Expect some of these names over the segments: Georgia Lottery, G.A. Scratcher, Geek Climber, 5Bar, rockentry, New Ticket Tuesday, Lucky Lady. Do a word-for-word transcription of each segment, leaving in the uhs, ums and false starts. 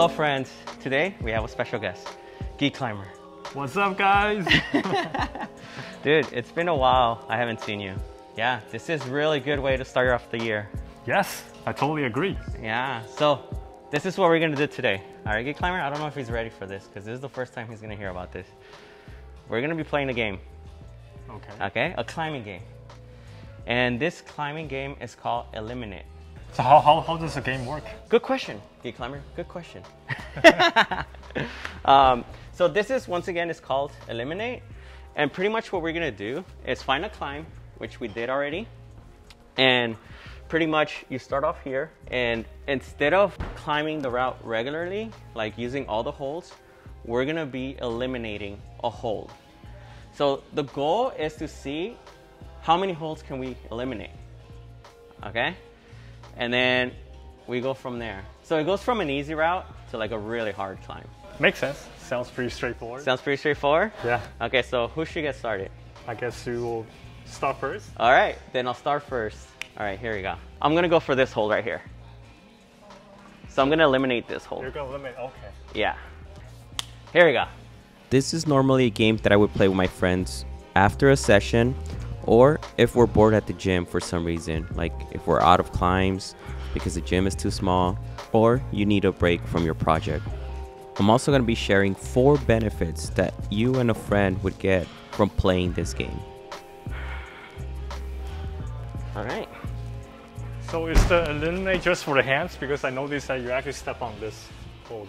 Hello friends, today we have a special guest, Geek Climber. What's up guys? Dude, it's been a while, I haven't seen you. Yeah, this is really good way to start off the year. Yes, I totally agree. Yeah, so this is what we're gonna do today. All right, Geek Climber, I don't know if he's ready for this because this is the first time he's gonna hear about this. We're gonna be playing a game. Okay. Okay, a climbing game. And this climbing game is called Eliminate. So how, how, how does the game work? Good question, Geek Climber. Good question. um, so this is, once again, it's called Eliminate. And pretty much what we're going to do is find a climb, which we did already. And pretty much you start off here. And instead of climbing the route regularly, like using all the holes, we're going to be eliminating a hole. So the goal is to see how many holes can we eliminate, okay? And then we go from there. So it goes from an easy route to like a really hard climb. Makes sense. Sounds pretty straightforward. Sounds pretty straightforward? Yeah. Okay, so who should get started? I guess you will start first. All right, then I'll start first. All right, here we go. I'm gonna go for this hole right here. So I'm gonna eliminate this hole. You're gonna eliminate, okay. Yeah. Here we go. This is normally a game that I would play with my friends after a session, or if we're bored at the gym for some reason, like if we're out of climbs because the gym is too small, or you need a break from your project. I'm also going to be sharing four benefits that you and a friend would get from playing this game. All right. So is the eliminate just for the hands? Because I noticed that you actually step on this hole.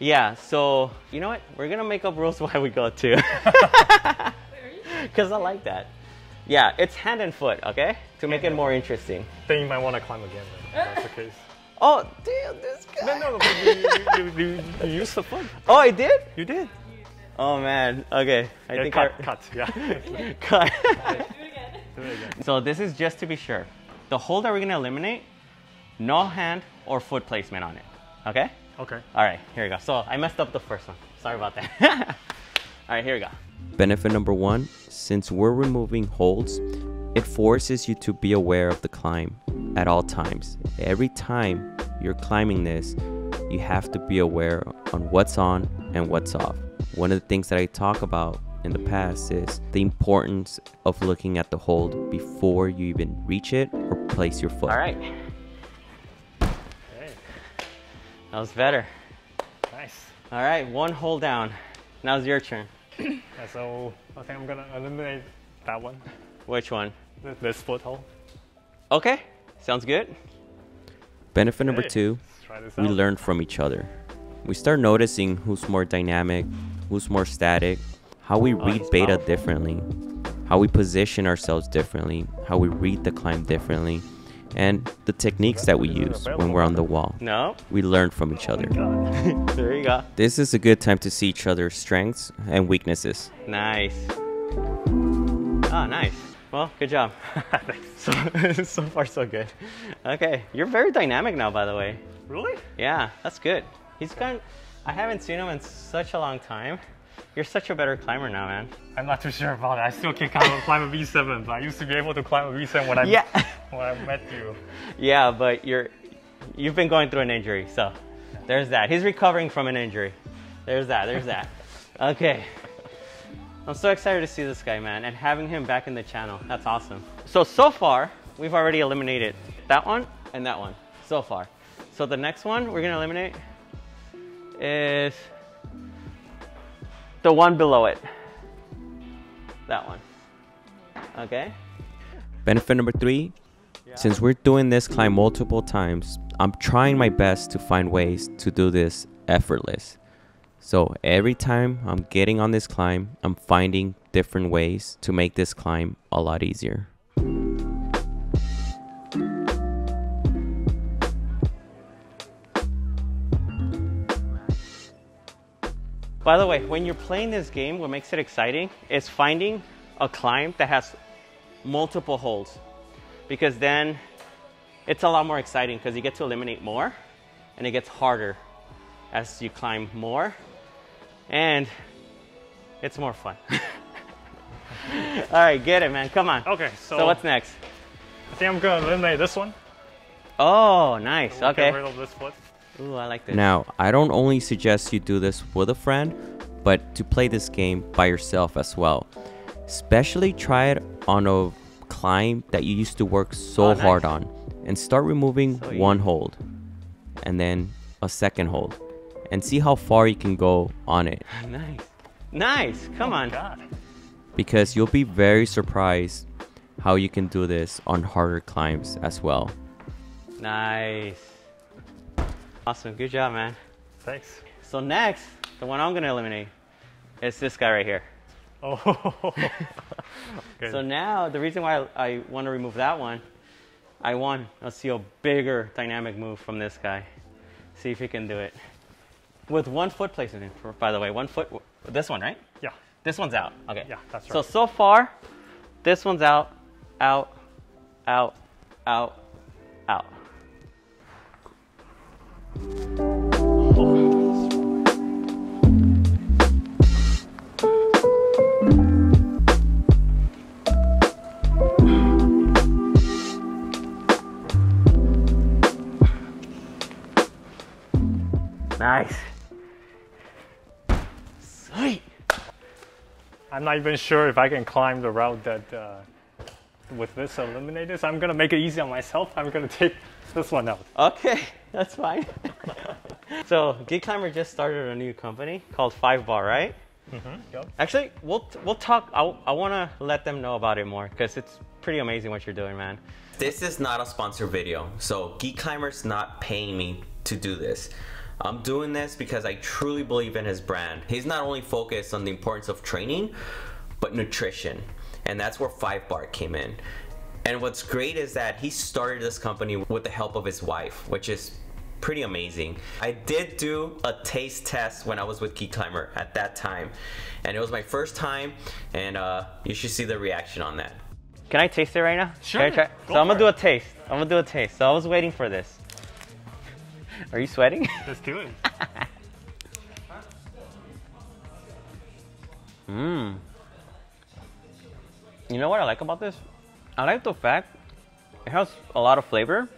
Yeah, so you know what? We're going to make up rules while we go too. Because I like that. Yeah, it's hand and foot, okay? To make it more interesting. Then you might want to climb again, if that's the case. Oh, damn, this guy! No, no, no, you, you, you, you used the foot. Oh, I did? You did? Oh, man, okay. I yeah, think cut, I... cut, yeah. Cut. Right, do it again. Do it again. So this is just to be sure. The hole that we're going to eliminate, no hand or foot placement on it, okay? Okay. All right, here we go. So I messed up the first one. Sorry about that. All right, here we go. Benefit number one, since we're removing holes, it forces you to be aware of the climb at all times. Every time you're climbing this, you have to be aware on what's on and what's off. One of the things that I talk about in the past is the importance of looking at the hole before you even reach it or place your foot. All right. Hey. That was better. Nice. All right, one hole down. Now it's your turn. Yeah, so I think I'm gonna eliminate that one. Which one? This foot hole. Okay, sounds good. Benefit number hey, two, we learn from each other. We start noticing who's more dynamic, who's more static, how we oh, read beta powerful. differently, how we position ourselves differently, how we read the climb differently, and the techniques that we use when we're on the wall. No. We learn from each other. Oh there you go. This is a good time to see each other's strengths and weaknesses. Nice. Oh, nice. Well, good job. so, so far, so good. Okay, you're very dynamic now, by the way. Really? Yeah, that's good. He's gone. I haven't seen him in such a long time. You're such a better climber now, man. I'm not too sure about it. I still can't climb a V seven, but I used to be able to climb a V seven when I yeah. when I met you. Yeah, but you're you've been going through an injury, so there's that. He's recovering from an injury. There's that. There's that. Okay. I'm so excited to see this guy, man, and having him back in the channel. That's awesome. So so far, we've already eliminated that one and that one so far. So the next one we're gonna eliminate is the one below it, that one, okay? Benefit number three, yeah. Since we're doing this climb multiple times, I'm trying my best to find ways to do this effortless. So every time I'm getting on this climb, I'm finding different ways to make this climb a lot easier. By the way, when you're playing this game, what makes it exciting is finding a climb that has multiple holes, because then it's a lot more exciting because you get to eliminate more and it gets harder as you climb more and it's more fun. All right, get it, man. Come on. Okay, so, so what's next? I think I'm going to eliminate this one. Oh, nice. So we'll okay. Get rid of this foot. Ooh, I like this. Now, I don't only suggest you do this with a friend, but to play this game by yourself as well. Especially try it on a climb that you used to work so oh, nice. hard on, and start removing so one hold and then a second hold and see how far you can go on it. Nice. Nice. Come oh on. God. Because you'll be very surprised how you can do this on harder climbs as well. Nice. Awesome. Good job, man. Thanks. So next, the one I'm going to eliminate is this guy right here. Oh. So now the reason why I, I want to remove that one, I want to see a bigger dynamic move from this guy. See if he can do it. With one foot placement, by the way, one foot, this one, right? Yeah. This one's out. Okay. Yeah, that's right. So, so far, this one's out, out, out, out, out. Nice. Sweet. I'm not even sure if I can climb the route that uh, with this eliminated. So I'm gonna make it easy on myself. I'm gonna take this one out. Okay, that's fine. So Geek Climber just started a new company called five bar, right? Mm-hmm. Yep. Actually, we'll we'll talk. I I wanna let them know about it more because it's pretty amazing what you're doing, man. This is not a sponsored video, so Geek Climber's not paying me to do this. I'm doing this because I truly believe in his brand. He's not only focused on the importance of training, but nutrition. And that's where five bar came in. And what's great is that he started this company with the help of his wife, which is pretty amazing. I did do a taste test when I was with Geek Climber at that time. And it was my first time, and uh, you should see the reaction on that. Can I taste it right now? Sure. Can I try? Go so I'm gonna do a taste. I'm gonna do a taste. So I was waiting for this. Are you sweating? Let's do it. Mmm. You know what I like about this? I like the fact it has a lot of flavor.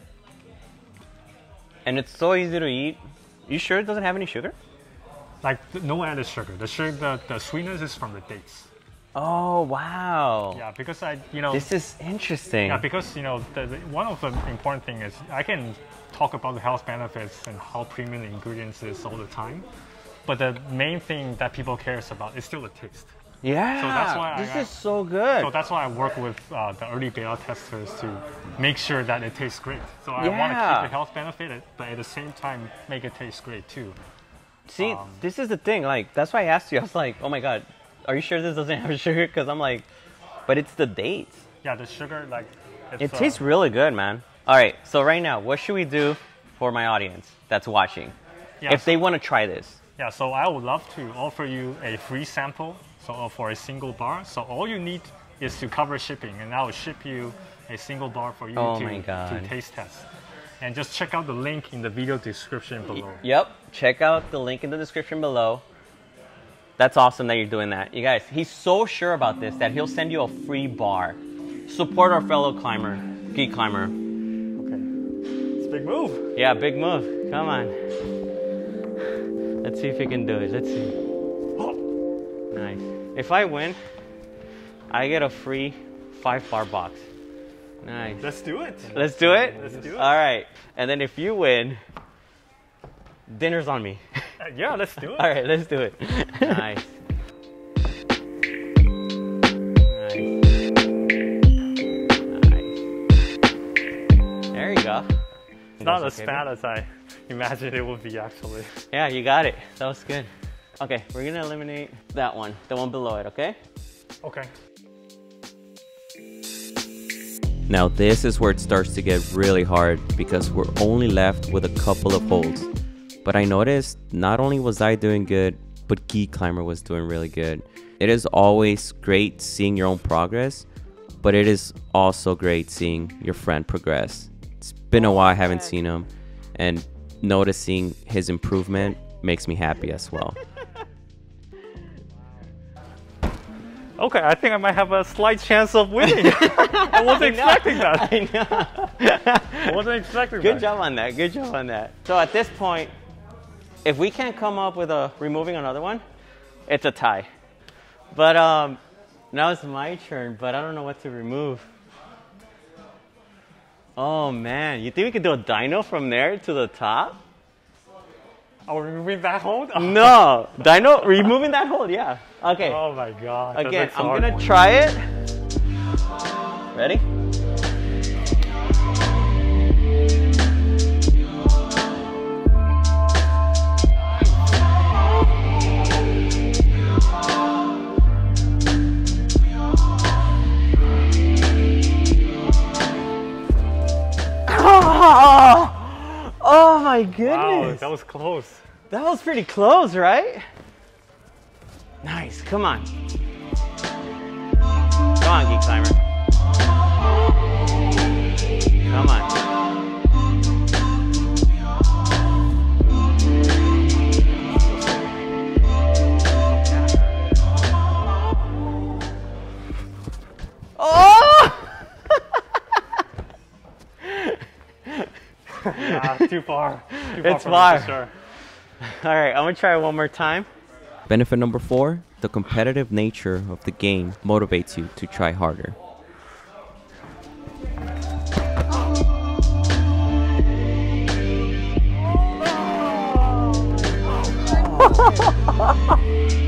And it's so easy to eat. You sure it doesn't have any sugar? Like, no added sugar. The sugar, the, the sweetness is from the dates. Oh, wow. Yeah, because I, you know... This is interesting. Yeah, because, you know, the, the, one of the important things is I can talk about the health benefits and how premium the ingredients is all the time. But the main thing that people care about is still the taste. Yeah, so that's why this I, is so good. So that's why I work with uh, the early beta testers to make sure that it tastes great. So I yeah. want to keep the health benefit, but at the same time, make it taste great too. See, um, this is the thing. Like, that's why I asked you. I was like, oh my God, are you sure this doesn't have sugar? Because I'm like, but it's the dates. Yeah, the sugar, like... It's, it tastes uh, really good, man. All right, so right now, what should we do for my audience that's watching? Yeah, if so, they want to try this? Yeah, so I would love to offer you a free sample so for a single bar. So all you need is to cover shipping, and I will ship you a single bar for you oh to, my God. to taste test. And just check out the link in the video description below. Yep, check out the link in the description below. That's awesome that you're doing that. You guys, he's so sure about this that he'll send you a free bar. Support our fellow climber, Geek Climber. Okay. It's a big move. Yeah, big move. Come on. Let's see if he can do it. Let's see. Oh. Nice. If I win, I get a free five bar box. Nice. Let's do it. Let's do it? Let's do it. All right. And then if you win, dinner's on me. Yeah, let's do it. All right, let's do it. Nice. Nice. Nice. There you go. It's not as bad as I imagined it would be, actually. Yeah, you got it. That was good. Okay, we're gonna eliminate that one, the one below it, okay? Okay. Now this is where it starts to get really hard because we're only left with a couple of holds. But I noticed not only was I doing good, but Geek Climber was doing really good. It is always great seeing your own progress, but it is also great seeing your friend progress. It's been a while I haven't seen him, and noticing his improvement makes me happy as well. Okay, I think I might have a slight chance of winning. I wasn't I expecting that. I know. I wasn't expecting Good that. Good job on that. Good job on that. So at this point, if we can't come up with a removing another one, it's a tie. But um, now it's my turn, but I don't know what to remove. Oh man, you think we could do a dino from there to the top? Oh, removing that hold? No, dino, removing that hold, yeah. Okay. Oh my god. Again, I'm hard. gonna try it. Ready? Oh, oh my goodness. Wow, that was close. That was pretty close, right? Nice, come on. Come on, Geek Climber. Come on. Oh! Nah, too far. Too far it's far. Sure. All right, I'm gonna try it one more time. Benefit number four, the competitive nature of the game motivates you to try harder.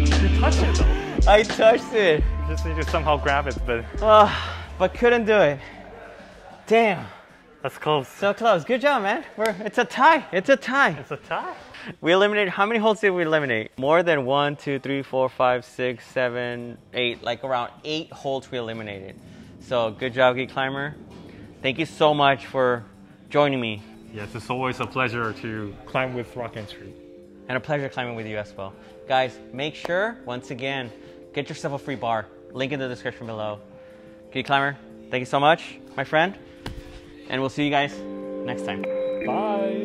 You touched it though. I touched it. You just need to somehow grab it, but... Uh, but couldn't do it. Damn. That's close. So close. Good job, man. We're, it's a tie. It's a tie. It's a tie. We eliminated, how many holes did we eliminate? More than one, two, three, four, five, six, seven, eight. Like around eight holes we eliminated. So good job, Geek Climber. Thank you so much for joining me. Yes, it's always a pleasure to climb with rockentry. And a pleasure climbing with you as well. Guys, make sure, once again, get yourself a free bar. Link in the description below. Geek Climber, thank you so much, my friend. And we'll see you guys next time. Bye.